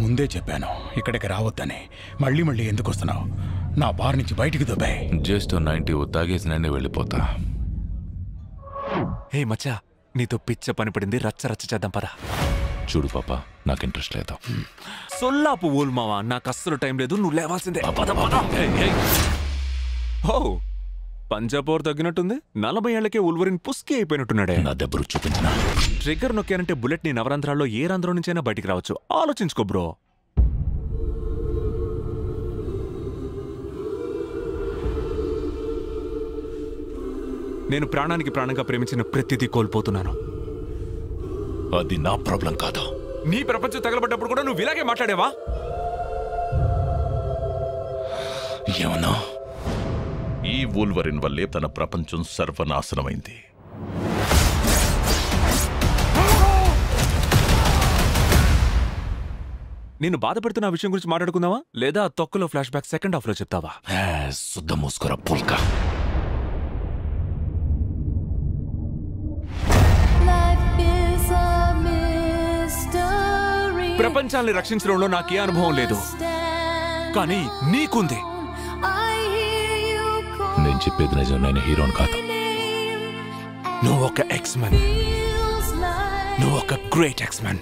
ముందే చెప్పాను ఇక్కడికి రావొద్దని మళ్ళీ మళ్ళీ ఎందుకు వస్తున్నావు నా బార్ నుంచి బయటికి దొబ్బే జస్ట్ 90 తాగేసి నేనే వెళ్ళిపోతా హే మచ్చా నీతో పిచ్చ పని పడింది రచ్చ రచ్చ చేద్దాం పద చూడు పాపా నాకు ఇంట్రెస్ట్ లేదు సొల్లాపు ఊల్ మావా నాకు అస్సలు టైం లేదు నువ్వు లేవాల్సిందే పద పద ఓ పంజాబోర్ తగ్గినట్టుంది 40 ఏళ్లకే ఉల్వరిన్ పుస్కి అయిపోయినట్టున్నాడే నా దెబ్బరు చూపించనా ట్రిగ్గర్ నొక్కానంటే బుల్లెట్ నీ నవరంధ్రాల్లో ఏ రంధ్రం నుంచైనా బయటికి రావచ్చు ఆలోచించుకో బ్రో నేను ప్రాణానికి ప్రాణంగా ప్రేమించిన ప్రతిదీ కోల్పోతున్నాను అది నా ప్రాబ్లం కాదు నీ ప్రపంచం తగలబడ్డప్పుడు కూడా నువ్వు ఇలాగే మాట్లాడేవా ఏమన్నా ఈ వూల్వరిన్ వల్లే తన ప్రపంచం సర్వనాశనమైంది నేను బాధపడుతున్న విషయం గురించి మాట్లాడుకుందామా లేదా తొక్కలో ఫ్లాష్ బ్యాక్ సెకండ్ హాఫ్ లో చెప్తావా శుద్ధ మూసుకురా పుల్కా ప్రపంచాన్ని రక్షించడంలో నాకే అనుభవం లేదు కానీ నీకుంది నేను చెప్పేది నిజం నేను హీరోని కాదు నువ్వు ఒక ఎక్స్మెన్ నువ్వు ఒక గ్రేట్ ఎక్స్మెన్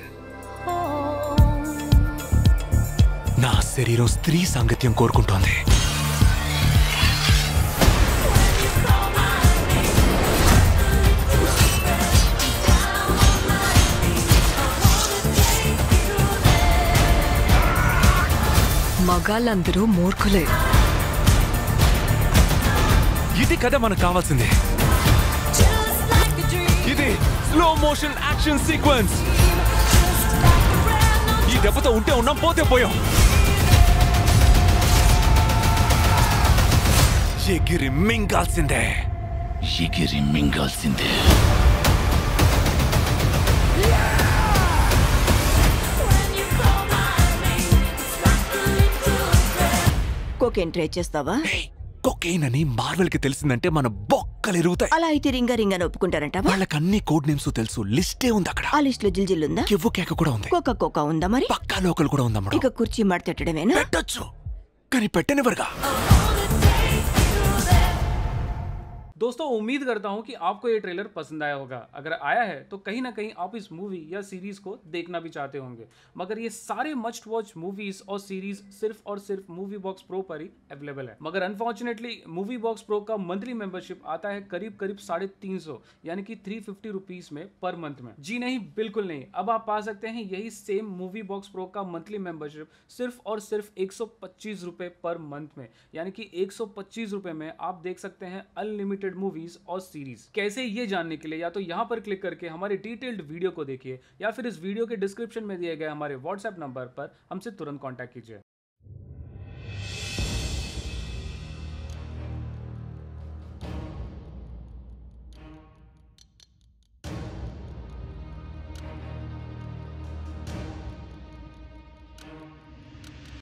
నా శరీరం స్త్రీ సాంగత్యం కోరుకుంటోంది మగాళ్ళందరూ మూర్ఖులే ఇది కదా మనకు కావాల్సింది ఇది స్లో మోషన్ యాక్షన్ సీక్వెన్స్ ఈ దెబ్బతో ఉంటే ఉన్నాం పోతే పోయాం ఎగిరి మింగాల్సిందే ఎగిరి మింగాల్సిందే కోకేన్ ట్రై చేస్తావా కోకేన్ అని మార్వెల్ కి తెలిసిందంటే మన బొక్కలు ఎరుగుతాయి అలా అయితే రింగా రింగా ఒప్పుకుంటారంట వాళ్ళకి అన్ని కోడ్ నేమ్స్ తెలుసు లిస్టే ఉంది అక్కడ ఆ లిస్ట్ లో జిల్జిల్ ఉందా కివ్వు కేక కూడా ఉంది కోకా కోకా ఉందా మరి పక్కా లోకల్ కూడా ఉందా మరి ఇక కుర్చీ మడతెట్టడమేనా పెట్టొచ్చు కానీ పెట్టనివ్వరుగా दोस्तों उम्मीद करता हूं कि आपको ये ट्रेलर पसंद आया होगा अगर आया है तो कहीं ना कहीं आप इस मूवी या सीरीज़ को देखना भी चाहते होंगे मगर ये सारे मस्ट वॉच मूवीज़ और सीरीज़ सिर्फ और सिर्फ मूवी बॉक्स प्रो पर ही अवेलेबल है मगर अनफॉर्चुनेटली मूवी बॉक्स प्रो का मंथली मेंबरशिप आता है करीब करीब 350 यानी कि 350 रुपीज़ में पर मंथ में जी नहीं बिल्कुल नहीं अब आप पा सकते हैं यही सेम मूवी बॉक्स प्रो का मंथली मेंबरशिप सिर्फ और सिर्फ 125 रुपये पर मंथ में यानी कि 125 रुपये में आप देख सकते हैं अनलिमिटेड मूवीज और सीरीज कैसे ये जानने के लिए या तो यहाँ पर क्लिक करके हमारे डिटेल्ड वीडियो को देखिए या फिर इस वीडियो के डिस्क्रिप्शन में दिए गए हमारे व्हाट्सएप नंबर पर हमसे तुरंत कांटेक्ट कीजिए।